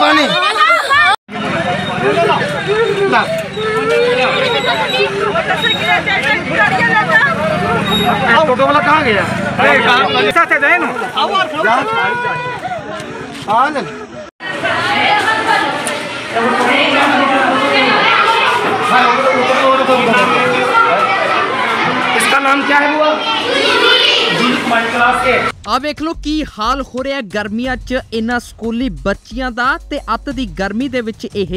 पानी टोटो वाला कहाँ गया? इसका नाम क्या है बुआ? आ वेख लो की हाल हो रहा गर्मियां च इन्हां स्कूली बच्चियां दा ते अत्त दी गर्मी दे विच इह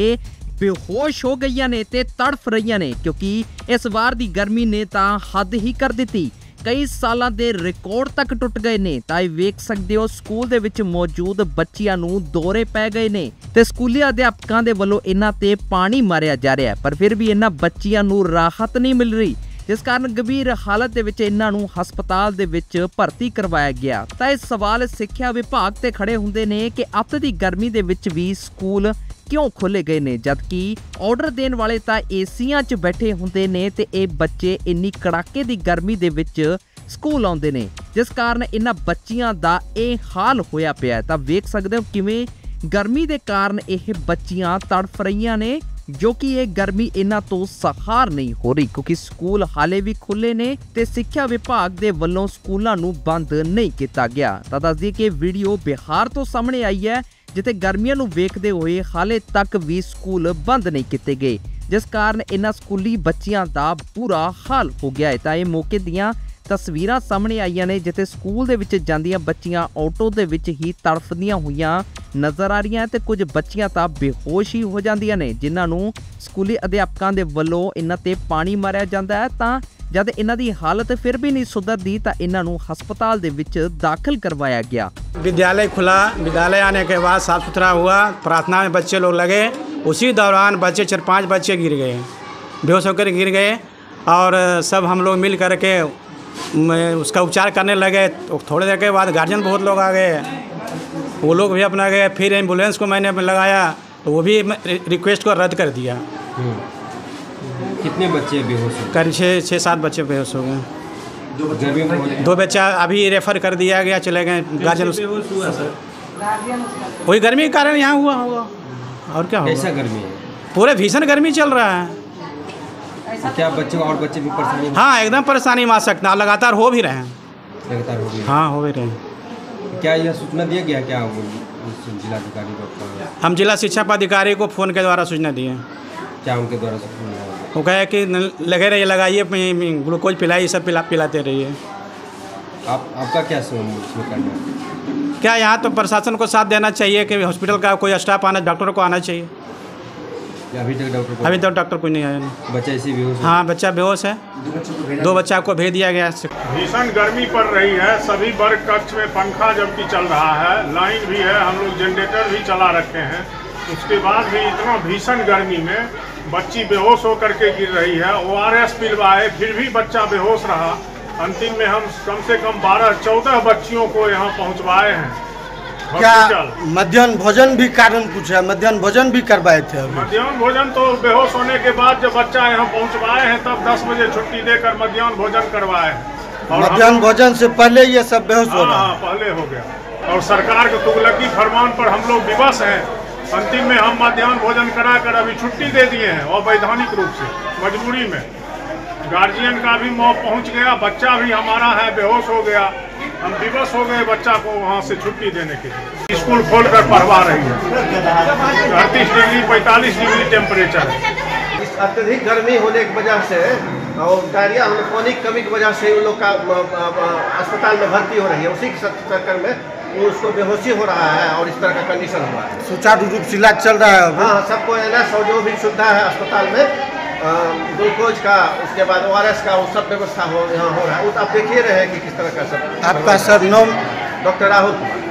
बेहोश हो गई ने ते तड़फ रही ने क्योंकि इस बार दी गर्मी ने तां हद ही कर दी। कई सालां दे रिकॉर्ड तक टुट गए ने। तां इह वेख सकदे हो स्कूल दे विच मौजूद बच्चियां नूं दौरे पै गए ने ते स्कूली अध्यापकां दे वल्लों इन्हां ते पानी मारिया जा रिहा पर फिर भी इन्हां बच्चियां नूं राहत नहीं मिल रही जिस कारण गंभीर हालत दे विच इन्हां नूं हस्पताल दे विच भर्ती करवाया गया। तां इह सवाल सिक्ख्या विभाग ते खड़े हुंदे ने कि अत्त दी गर्मी दे विच भी स्कूल क्यों खोले गए ने जबकि ऑर्डर देने वाले तां एसीआं च बैठे हुंदे ने ते इह बच्चे इन्नी कड़ाके दी गर्मी दे विच स्कूल आउंदे ने जिस कारण इन्हां बच्चियां दा इह हाल होया पिया। तां वेख सकदे हो किवें गर्मी दे कारण इह बच्चियां तड़फ रहीआं ने जो कि ये गर्मी इन्हां तो सहार नहीं हो रही क्योंकि स्कूल हाले भी खुले ने ते सिक्ख्या विभाग दे वल्लों स्कूलां नूं बंद नहीं किया गया। तां दस दी कि वीडियो बिहार तो सामने आई है जिथे गर्मियां नूं वेखदे होए हाले तक भी स्कूल बंद नहीं किए गए जिस कारण इन्हां स्कूली बच्चियां दा बुरा हाल हो गया है। तां इह मौके दीआं तस्वीरां सामने आईआं ने जिथे स्कूल दे विच जांदियां बच्चियां ऑटो दे विच ही तड़फदियां होईयां नज़र आ रही हैं तो कुछ बच्चियां तां बेहोश ही हो जांदियां ने जिन्हां नूं स्कूली अध्यापकां दे वल्लों इन्हां ते पानी मारिया जांदा है। तां जद इन्हां दी हालत फिर भी नहीं सुधरदी तां इन्हां नूं हस्पताल दे विच दाखिल करवाया गया। विद्यालय खुला, विद्यालय आने के बाद साफ सुथरा हुआ, प्रार्थना में बच्चे लोग लगे, उसी दौरान बच्चे 4-5 बच्चे गिर गए, बेहोश होकर गिर गए और सब हम लोग मिल कर के उसका उपचार करने लगे। थोड़ी देर के बाद गार्जियन बहुत लोग आ गए, वो लोग भी अपना गए, फिर एम्बुलेंस को मैंने लगाया तो वो भी रिक्वेस्ट को रद्द कर दिया। कितने बच्चे बेहोश हो गए? करीब 6-7 बच्चे बेहोश हो गए। 2 बच्चा अभी रेफर कर दिया गया, चले गए गार्जियन। वही गर्मी के कारण यहाँ हुआ होगा और क्या होगा। गर्मी पूरे भीषण गर्मी चल रहा है। क्या बच्चे और बच्चे भी परेशानी? हाँ, एकदम परेशानी में आ सकते हैं, लगातार हो भी रहे हैं, लगातार हो भी रहे। हाँ, हो भी रहे हैं। क्या यह सूचना दिया गया? क्या जिलाधिकारी को? हम जिला शिक्षा पदाधिकारी को फ़ोन के द्वारा सूचना दिए। क्या उनके द्वारा? वो कहे कि लगे रहिए, लगाइए, ग्लूकोज पिलाइए, सब पिलाते रहिए। आपका क्या करना? क्या यहाँ तो प्रशासन को साथ देना चाहिए कि हॉस्पिटल का कोई स्टाफ आना, डॉक्टर को आना चाहिए। अभी तक डॉक्टर कोई नहीं आया। बच्चा इसी बेहोश? हाँ, बच्चा बेहोश है। 2 बच्चा को भेज दिया गया। भीषण गर्मी पड़ रही है, सभी वर्ग कक्ष में पंखा जबकि चल रहा है, लाइन भी है, हम लोग जनरेटर भी चला रखे हैं, उसके बाद भी इतना भीषण गर्मी में बच्ची बेहोश होकर के गिर रही है। ORS पिलवाए फिर भी बच्चा बेहोश रहा। अंतिम में हम कम से कम 12-14 बच्चियों को यहाँ पहुँचवाए हैं। क्या मध्याह्न भोजन भी कारण कुछ है? मध्याह्न भोजन भी करवाए थे। मध्याह्न भोजन तो बेहोश होने के बाद जब बच्चा यहाँ पहुँचवाए हैं तब 10 बजे छुट्टी देकर मध्याह्न भोजन करवाए हैं। और मध्याह्न भोजन से पहले ये सब बेहोश हो रहा है। पहले हो गया। और सरकार के तुगलकी फरमान पर हम लोग विवश हैं। अंतिम में हम मध्याह्न भोजन करा कर अभी छुट्टी दे दिए हैं अवैधानिक रूप से, मजबूरी में। गार्जियन का भी मौत पहुँच गया, बच्चा भी हमारा है बेहोश हो गया। हम विवश हो गए बच्चा को वहाँ से छुट्टी देने के लिए। स्कूल खोलकर पढ़वा रही है। 38 डिग्री 45 डिग्री टेम्परेचर है। इस अत्यधिक गर्मी होने की वजह से और डायरिया और पानी की कमी की वजह से उन लोग का अस्पताल में भर्ती हो रही है। उसी के चक्कर में उसको बेहोशी हो रहा है और इस तरह का कंडीशन हुआ है। सुचारू रूप से इलाज चल रहा है। हाँ, सबको NS और जो भी सुविधा है अस्पताल में, ग्लूकोज का, उसके बाद ORS का, वो सब व्यवस्था हो यहाँ हो रहा है। आप देखिए रहे हैं कि किस तरह का सब। आपका सर नाम? डॉक्टर राहुल कुमार।